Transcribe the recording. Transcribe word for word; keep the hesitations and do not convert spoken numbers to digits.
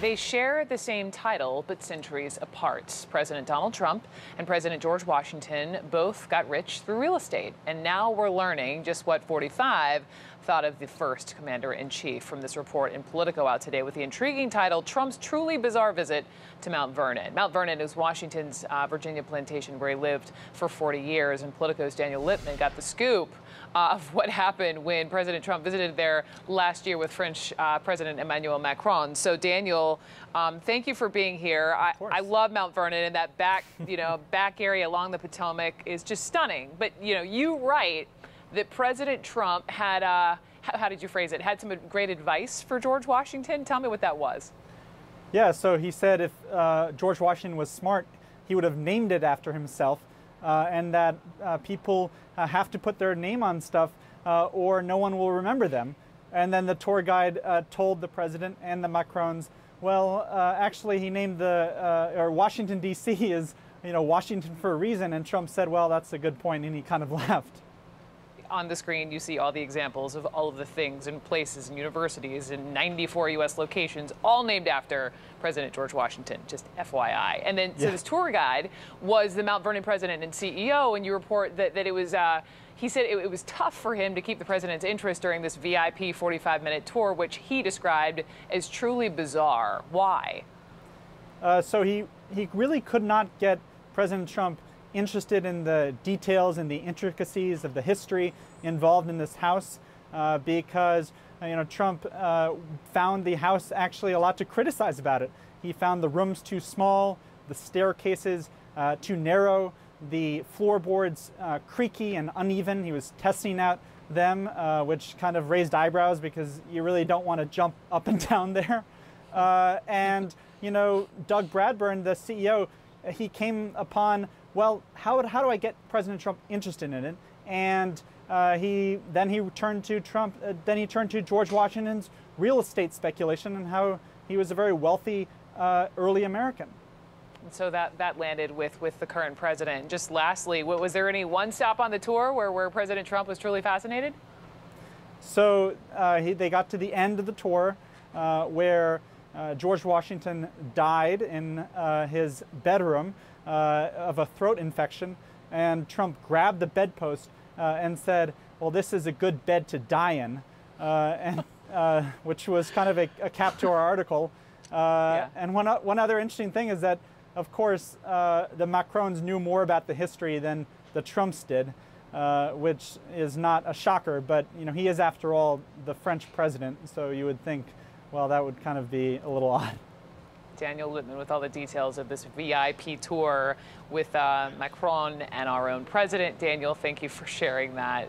They share the same title, but centuries apart. President Donald Trump and President George Washington both got rich through real estate. And now we're learning just what forty-five thought of the first commander-in-chief from this report in Politico out today with the intriguing title, Trump's Truly Bizarre Visit to Mount Vernon. Mount Vernon is Washington's uh, Virginia plantation where he lived for forty years. And Politico's Daniel Lippman got the scoop uh, of what happened when President Trump visited there last year with French uh, President Emmanuel Macron. So, Daniel, Um, thank you for being here. I, I love Mount Vernon, and that back, you know, back area along the Potomac is just stunning. But you know, you write that President Trump had, uh, how, how did you phrase it? Had some great advice for George Washington. Tell me what that was. Yeah. So he said if uh, George Washington was smart, he would have named it after himself, uh, and that uh, people uh, have to put their name on stuff, uh, or no one will remember them. And then the tour guide uh, told the president and the Macrons, well, uh, actually, he named the, uh, or Washington, D C is, you know, Washington for a reason. And Trump said, well, that's a good point, and he kind of laughed. On the screen, you see all the examples of all of the things and places and universities in ninety-four U S locations, all named after President George Washington, just F Y I. And then, yeah. So this tour guide was the Mount Vernon president and C E O, and you report that, that it was, uh, he said it, it was tough for him to keep the president's interest during this V I P forty-five minute tour, which he described as truly bizarre. Why? Uh, so he, he really could not get President Trump interested in the details and the intricacies of the history involved in this house, uh, because you know Trump uh, found the house actually a lot to criticize about it. He found the rooms too small, the staircases uh, too narrow, the floorboards uh, creaky and uneven. He was testing out them, uh, which kind of raised eyebrows because you really don't want to jump up and down there. Uh, and you know, Doug Bradburn, the C E O, he came upon, well, how, how do I get President Trump interested in it? And uh, he then he turned to Trump. Uh, then he turned to George Washington's real estate speculation and how he was a very wealthy uh, early American. And so that that landed with with the current president. Just lastly, what, was there any one stop on the tour where where President Trump was truly fascinated? So uh, he, they got to the end of the tour, uh, where Uh, George Washington died in uh, his bedroom uh, of a throat infection, and Trump grabbed the bedpost uh, and said, well, this is a good bed to die in, uh, and, uh, which was kind of a, a cap to our article. Uh, yeah. And one, one other interesting thing is that, of course, uh, the Macrons knew more about the history than the Trumps did, uh, which is not a shocker, but you know, he is, after all, the French president, so you would think, well, that would kind of be a little odd. Daniel Lippman with all the details of this V I P tour with uh, Macron and our own president. Daniel, thank you for sharing that.